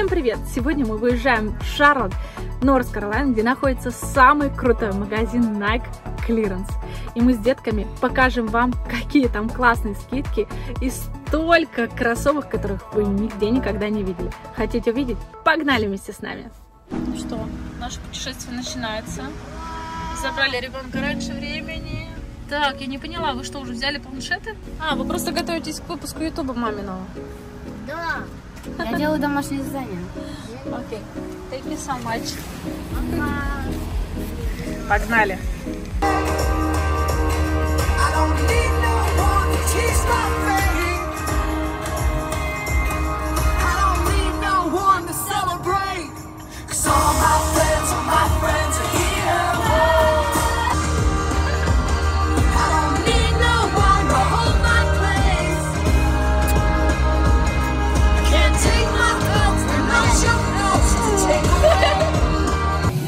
Всем привет! Сегодня мы выезжаем в Шарлотт, Норт Каролина, где находится самый крутой магазин Nike Clearance. И мы с детками покажем вам, какие там классные скидки и столько кроссовок, которых вы нигде никогда не видели. Хотите увидеть? Погнали вместе с нами! Ну что, наше путешествие начинается. Забрали ребенка раньше времени. Так, я не поняла, вы что, уже взяли планшеты? А, вы просто готовитесь к выпуску ютуба маминого? Да! Я делаю домашнее задание. Окей. Thank you so much. Погнали.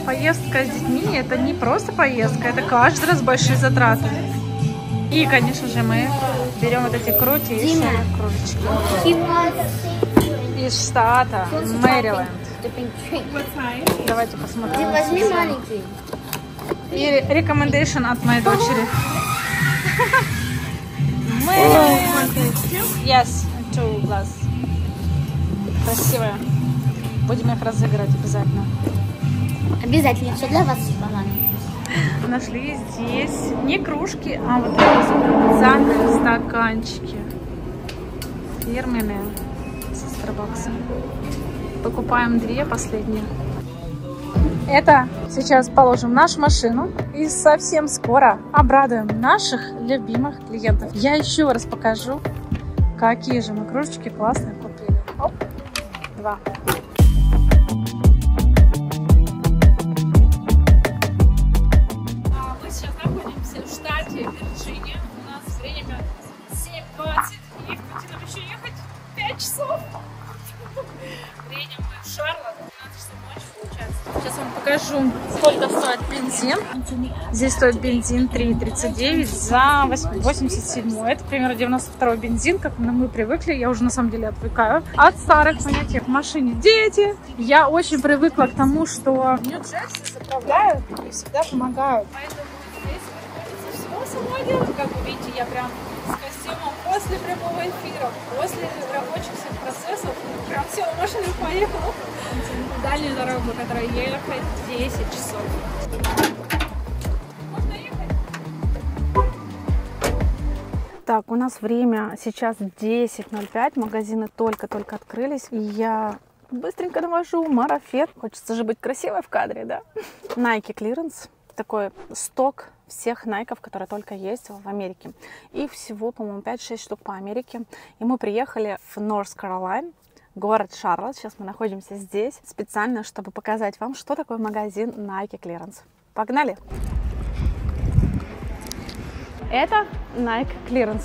Поездка с детьми — это не просто поездка, это каждый раз большие затраты. И, конечно же, мы берем вот эти крутейшие кружечки из штата Мэриленд. Давайте посмотрим. Возьми маленький. И рекомендация от моей дочери. Yes, two glass. Красивая. Будем их разыгрывать обязательно. Обязательно, все для вас, бананы. Нашли здесь не кружки, а вот замерзанные стаканчики. Фирменные, со Starbucks. Покупаем две последние. Это сейчас положим в нашу машину и совсем скоро обрадуем наших любимых клиентов. Я еще раз покажу, какие же мы кружечки классные купили. Оп, два. Покажу, сколько стоит бензин. Здесь стоит бензин 3,39 за 87. Это, к примеру, 92 бензин, как мы привыкли. Я уже, на самом деле, отвыкаю от старых понятий. В машине дети. Я очень привыкла к тому, что в Нью-Джерси заправляют и всегда помогают. Поэтому здесь приходится всего самой делать. Как вы видите, я прям с костюмом после прямого эфира, после рабочих всех процессов, прям все, в машину поехала. Дальнюю дорогу, по которой я ехать 10 часов. Можно ехать? Так, у нас время сейчас 10:05. Магазины только-только открылись. И я быстренько навожу марафет. Хочется же быть красивой в кадре, да? Nike Clearance. Такой сток всех Найков, которые только есть в Америке. Их всего, по-моему, 5-6 штук по Америке. И мы приехали в North Carolina. Город Шарлотт. Сейчас мы находимся здесь специально, чтобы показать вам, что такое магазин Nike Clearance. Погнали! Это Nike Clearance.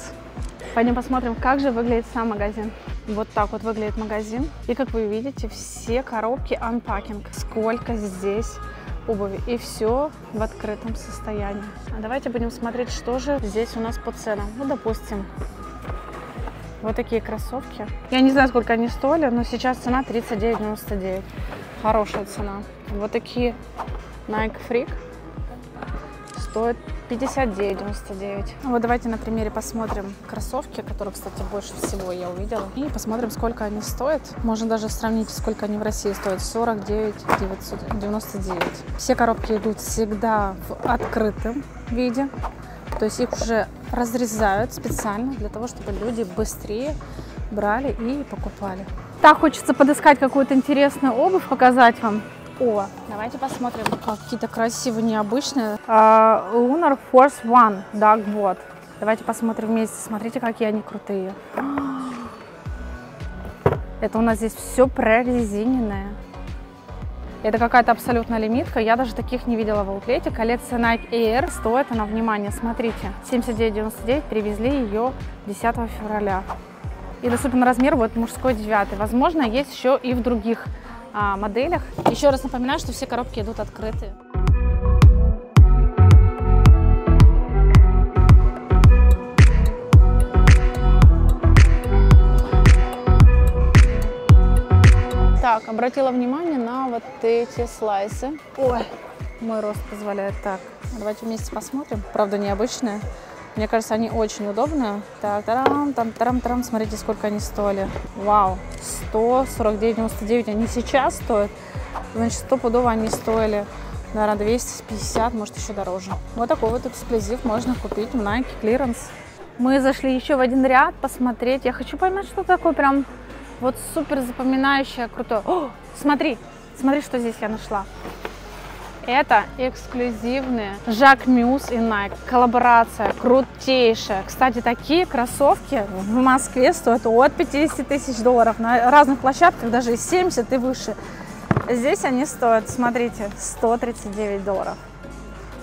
Пойдем посмотрим, как же выглядит сам магазин. Вот так вот выглядит магазин. И, как вы видите, все коробки unpacking. Сколько здесь обуви. И все в открытом состоянии. А давайте будем смотреть, что же здесь у нас по ценам. Ну, допустим, вот такие кроссовки. Я не знаю, сколько они стоили, но сейчас цена 39,99. Хорошая цена. Вот такие Nike Freak стоят 59,99. Вот давайте на примере посмотрим кроссовки, которые, кстати, больше всего я увидела. И посмотрим, сколько они стоят. Можно даже сравнить, сколько они в России стоят. 49,99. Все коробки идут всегда в открытом виде. То есть их уже разрезают специально для того, чтобы люди быстрее брали и покупали. Так, хочется подыскать какую-то интересную обувь, показать вам. О, давайте посмотрим. Какие-то красивые, необычные. Lunar Force One, да, вот. Давайте посмотрим вместе. Смотрите, какие они крутые. Это у нас здесь все прорезиненное. Это какая-то абсолютная лимитка, я даже таких не видела в аутлете. Коллекция Nike Air, стоит она, внимание, смотрите, 79,99, привезли ее 10 февраля. И доступен размер вот мужской 9. Возможно, есть еще и в других моделях. Еще раз напоминаю, что все коробки идут открытые. Так, обратила внимание на вот эти слайсы. Ой, мой рост позволяет так. Давайте вместе посмотрим. Правда, необычные. Мне кажется, они очень удобные. Так, тарам-тарам-тарам, смотрите, сколько они стоили. Вау, 149,99 они сейчас стоят. Значит, стопудово они стоили, наверное, 250, может, еще дороже. Вот такой вот эксклюзив можно купить в Nike Clearance. Мы зашли еще в один ряд посмотреть. Я хочу поймать, что такое прям вот супер запоминающее, крутое. О, смотри, смотри, что здесь я нашла. Это эксклюзивные Jacquemus и Nike. Коллаборация крутейшая. Кстати, такие кроссовки в Москве стоят от 50 000 долларов. На разных площадках даже и 70 и выше. Здесь они стоят, смотрите, 139 долларов.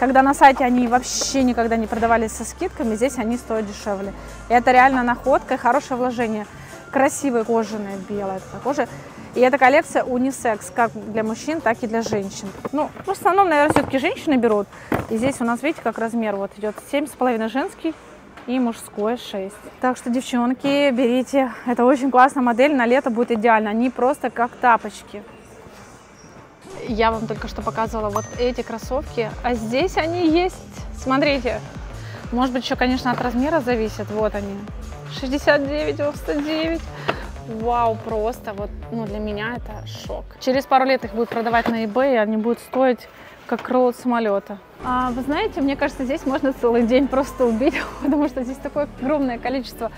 Когда на сайте они вообще никогда не продавались со скидками, здесь они стоят дешевле. И это реально находка и хорошее вложение. Красивая кожаная, белая кожа. И эта коллекция унисекс, как для мужчин, так и для женщин. Ну, в основном, наверное, все-таки женщины берут. И здесь у нас, видите, как размер вот идет 7,5 женский и мужской 6. Так что, девчонки, берите. Это очень классная модель, на лето будет идеально. Они просто как тапочки. Я вам только что показывала вот эти кроссовки, а здесь они есть. Смотрите. Может быть, еще, конечно, от размера зависит. Вот они. 69,99. Вау, просто вот, ну, для меня это шок. Через пару лет их будут продавать на eBay, и они будут стоить как крыло от самолета. А, вы знаете, мне кажется, здесь можно целый день просто убить, потому что здесь такое огромное количество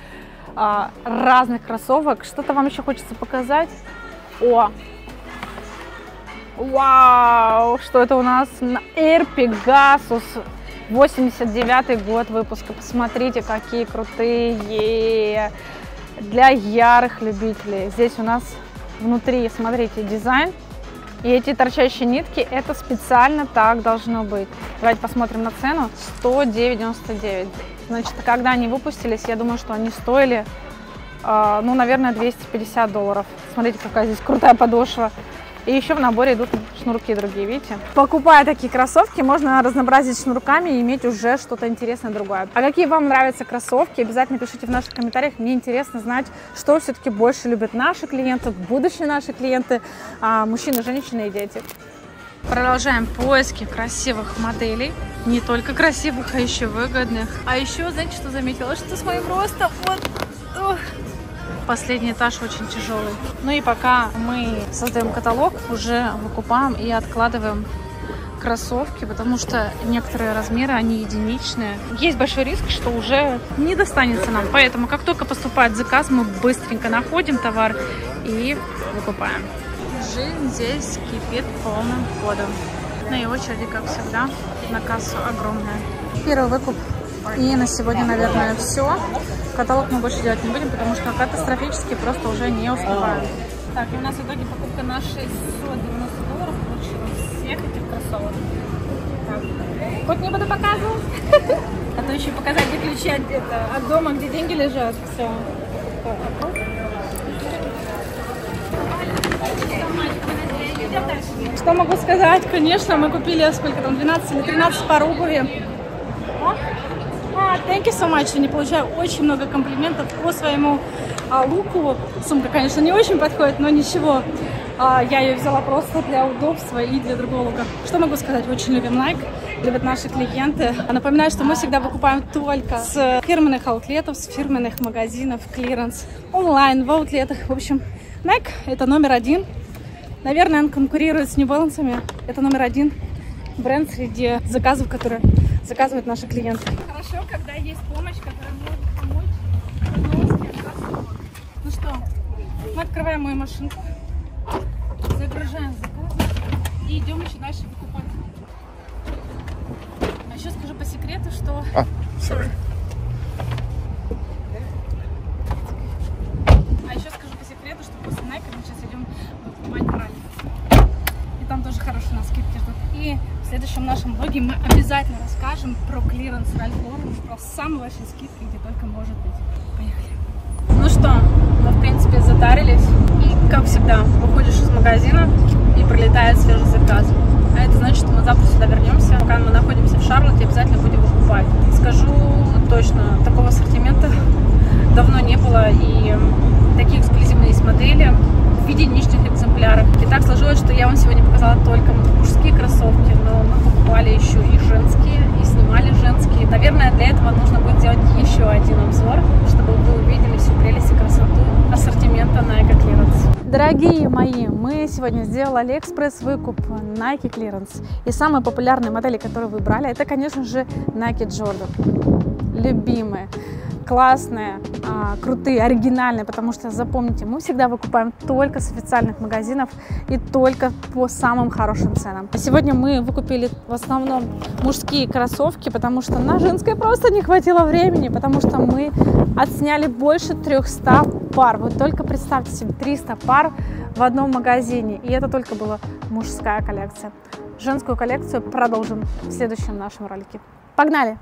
разных кроссовок. Что-то вам еще хочется показать. О! Вау! Что это у нас? Air Pegasus. 89-й год выпуска. Посмотрите, какие крутые. Для ярых любителей. Здесь у нас внутри, смотрите, дизайн. И эти торчащие нитки, это специально так должно быть. Давайте посмотрим на цену. 109,99. Значит, когда они выпустились, я думаю, что они стоили, ну, наверное, 250 долларов. Смотрите, какая здесь крутая подошва. И еще в наборе идут шнурки другие, видите? Покупая такие кроссовки, можно разнообразить шнурками и иметь уже что-то интересное другое. А какие вам нравятся кроссовки? Обязательно пишите в наших комментариях. Мне интересно знать, что все-таки больше любят наши клиенты, будущие наши клиенты, мужчины, женщины и дети. Продолжаем поиски красивых моделей. Не только красивых, а еще выгодных. А еще, знаете, что заметила? Что с моим ростом? Вот. Ох. Последний этаж очень тяжелый. Ну и пока мы создаем каталог, уже выкупаем и откладываем кроссовки, потому что некоторые размеры, они единичные. Есть большой риск, что уже не достанется нам. Поэтому, как только поступает заказ, мы быстренько находим товар и выкупаем. Жизнь здесь кипит полным ходом. Ну и очереди, как всегда, на кассу огромная. Первый выкуп. И на сегодня, наверное, все. Каталог мы больше делать не будем, потому что катастрофически просто уже не успеваем. Так, и у нас в итоге покупка на 690 долларов получила всех этих кроссовок. Хоть не буду показывать, а то еще показать, где ключи от дома, где деньги лежат. Все. Что могу сказать? Конечно, мы купили сколько там, 12 или 13 пар обуви. Thank you so much. Я не получаю очень много комплиментов по своему луку. Сумка, конечно, не очень подходит, но ничего. Я ее взяла просто для удобства и для другого лука. Что могу сказать? Очень любим Nike, любят наши клиенты. Напоминаю, что мы всегда выкупаем только с фирменных аутлетов, с фирменных магазинов, клиренс, онлайн, в аутлетах. В общем, Nike это номер один. Наверное, он конкурирует с New Balance. Это номер один бренд среди заказов, которые заказывают наши клиенты. Хорошо, когда есть помощь, которая может помочь в кроссовок. Ну что, мы открываем мою машинку, загружаем заказ и идем еще дальше покупать. А еще скажу по секрету, что... А еще скажу по секрету, что после Nike мы сейчас идем покупать Maryland. И там тоже хорошие у нас скидки ждут. И в следующем нашем блоге мы обязательно расскажем про клиренс Ralph Lauren, про самые большие скидки, где только может быть. Поехали. Ну что, мы, в принципе, затарились. И, как всегда, выходишь из магазина и прилетает свежий заказ. А это значит, что мы завтра сюда вернемся. Пока мы находимся в Шарлотте, обязательно будем покупать. Скажу точно, такого ассортимента давно не было. И такие эксклюзивные есть модели. в виде личных экземпляров. И так сложилось, что я вам сегодня показала только мужские кроссовки, но мы покупали еще и женские, и снимали женские. Наверное, для этого нужно будет сделать еще один обзор, чтобы вы увидели всю прелесть и красоту ассортимента Nike Clearance. Дорогие мои, мы сегодня сделали экспресс-выкуп Nike Clearance. И самые популярные модели, которые вы брали, это, конечно же, Nike Jordan. Любимые, классные, крутые, оригинальные, потому что, запомните, мы всегда выкупаем только с официальных магазинов и только по самым хорошим ценам. Сегодня мы выкупили в основном мужские кроссовки, потому что на женское просто не хватило времени, потому что мы отсняли больше 300 пар. Вы только представьте себе, 300 пар в одном магазине, и это только была мужская коллекция. Женскую коллекцию продолжим в следующем нашем ролике. Погнали!